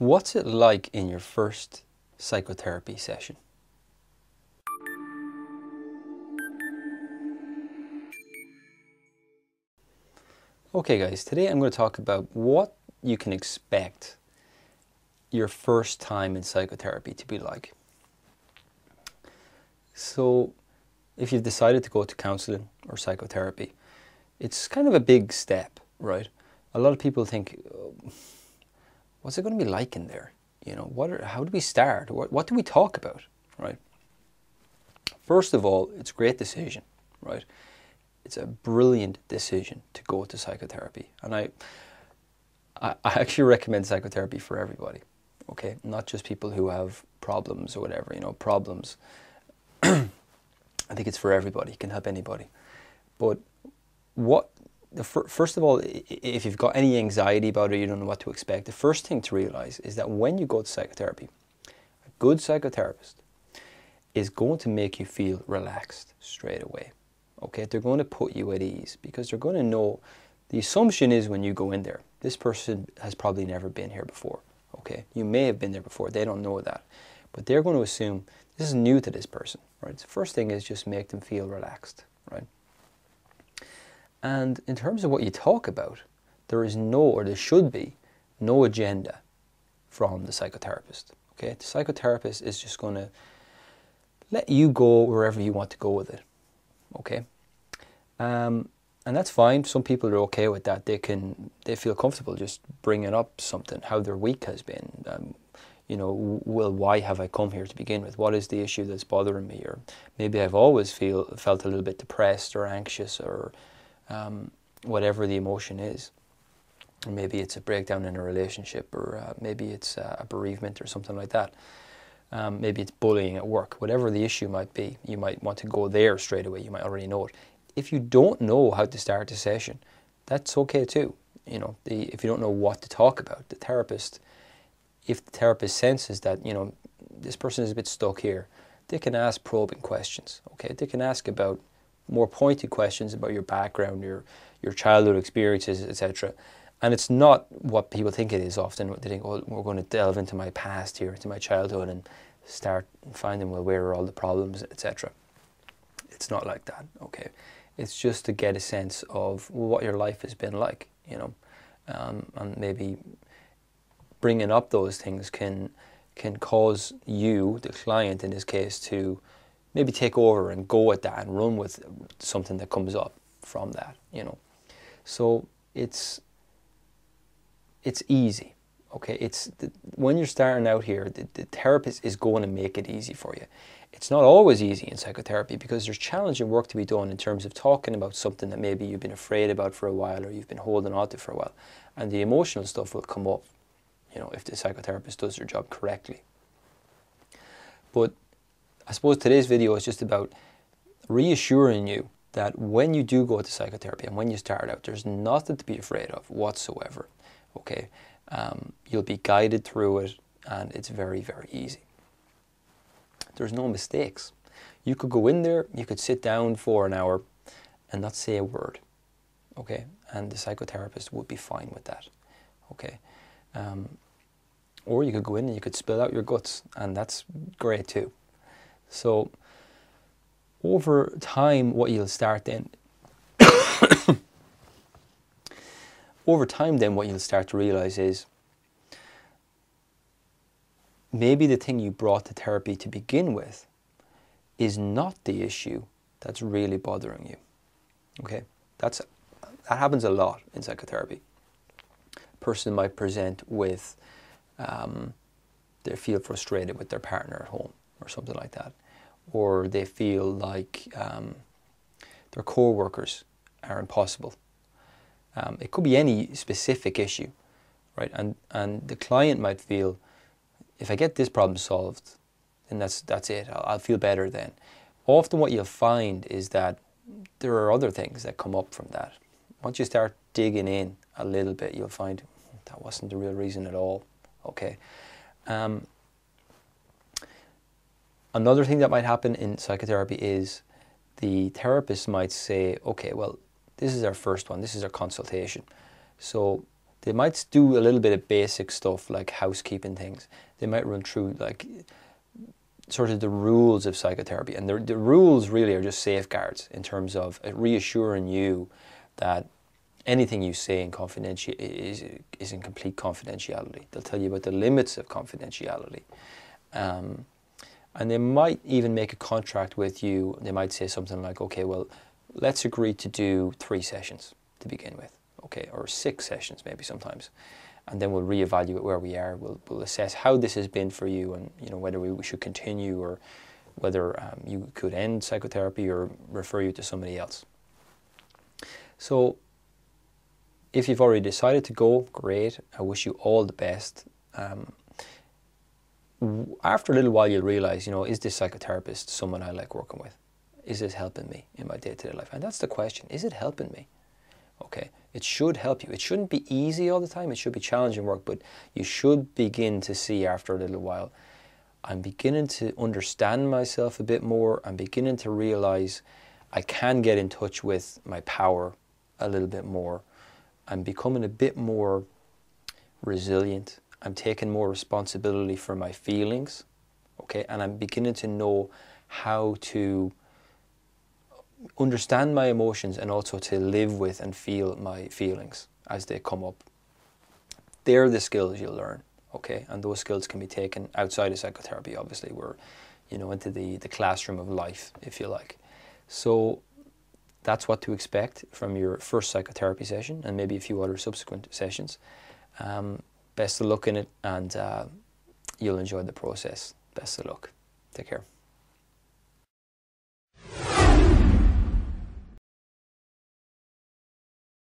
What's it like in your first psychotherapy session? Okay guys, today I'm going to talk about what you can expect your first time in psychotherapy to be like. So if you've decided to go to counseling or psychotherapy, it's kind of a big step, right? A lot of people think, what's it going to be like in there? You know, how do we start? What do we talk about, right? First of all, it's a great decision, right? It's a brilliant decision to go to psychotherapy. And I actually recommend psychotherapy for everybody, okay? Not just people who have problems or whatever, you know, problems. I think it's for everybody. It can help anybody. But first of all, if you've got any anxiety about it, you don't know what to expect, the first thing to realize is that when you go to psychotherapy, a good psychotherapist is going to make you feel relaxed straight away, okay? They're going to put you at ease because they're going to know, the assumption is when you go in there, this person has probably never been here before, okay? You may have been there before, they don't know that, but they're going to assume this is new to this person, right? So first thing is just make them feel relaxed, right? And in terms of what you talk about, there is no, or there should be, no agenda from the psychotherapist, okay? The psychotherapist is just going to let you go wherever you want to go with it, okay? And that's fine. Some people are okay with that. They feel comfortable just bringing up something, how their week has been. You know, well, why have I come here to begin with? What is the issue that's bothering me? Or maybe I've always felt a little bit depressed or anxious or whatever the emotion is. Maybe it's a breakdown in a relationship, or maybe it's a bereavement or something like that. Maybe it's bullying at work. Whatever the issue might be, you might want to go there straight away. You might already know it. If you don't know how to start the session, that's okay too. You know, if you don't know what to talk about, if the therapist senses that, you know, this person is a bit stuck here, they can ask probing questions, okay? They can ask about more pointed questions about your background, your childhood experiences, etc. And it's not what people think it is often. They think, oh, we're going to delve into my past here, into my childhood, and start finding, well, where are all the problems, etc. It's not like that, okay? It's just to get a sense of what your life has been like, you know, and maybe bringing up those things can cause you, the client in this case, to maybe take over and go at that and run with something that comes up from that, you know. So it's easy, okay? When you're starting out here, the therapist is going to make it easy for you. It's not always easy in psychotherapy because there's challenging work to be done in terms of talking about something that maybe you've been afraid about for a while or you've been holding on to for a while. And the emotional stuff will come up, you know, if the psychotherapist does their job correctly. But I suppose today's video is just about reassuring you that when you do go to psychotherapy and when you start out, there's nothing to be afraid of whatsoever, okay? You'll be guided through it and it's very, very easy. There's no mistakes. You could go in there, you could sit down for an hour and not say a word, okay? And the psychotherapist would be fine with that, okay? Or you could go in and you could spill out your guts, and that's great too. So over time, what you'll start to realize is maybe the thing you brought to therapy to begin with is not the issue that's really bothering you. Okay, that happens a lot in psychotherapy. Person might present with, they feel frustrated with their partner at home or something like that, or they feel like their co-workers are impossible. It could be any specific issue, right? And the client might feel, if I get this problem solved, then that's it, I'll feel better then. Often what you'll find is that there are other things that come up from that. Once you start digging in a little bit, you'll find that wasn't the real reason at all, okay? Another thing that might happen in psychotherapy is the therapist might say, okay, well, this is our first one, this is our consultation, so They might do a little bit of basic stuff like housekeeping things. They might run through like sort of the rules of psychotherapy, and the rules really are just safeguards in terms of reassuring you that anything you say in is in complete confidentiality. They'll tell you about the limits of confidentiality, and they might even make a contract with you. They might say something like, okay, well, let's agree to do 3 sessions to begin with, okay, or 6 sessions maybe sometimes, and then we'll reevaluate where we are. We'll assess how this has been for you, and you know whether we should continue or whether you could end psychotherapy or refer you to somebody else. So if you've already decided to go, great. I wish you all the best. After a little while, you'll realize, you know, is this psychotherapist someone I like working with? Is this helping me in my day-to-day life? And that's the question. Is it helping me? Okay, it should help you. It shouldn't be easy all the time. It should be challenging work, but you should begin to see after a little while, I'm beginning to understand myself a bit more. I'm beginning to realize I can get in touch with my power a little bit more. I'm becoming a bit more resilient. I'm taking more responsibility for my feelings, okay? And I'm beginning to know how to understand my emotions and also to live with and feel my feelings as they come up. They're the skills you'll learn, okay? And those skills can be taken outside of psychotherapy, obviously. We're, you know, into the classroom of life, if you like. So that's what to expect from your first psychotherapy session and maybe a few other subsequent sessions. Best of luck in it, and you'll enjoy the process. Best of luck. Take care.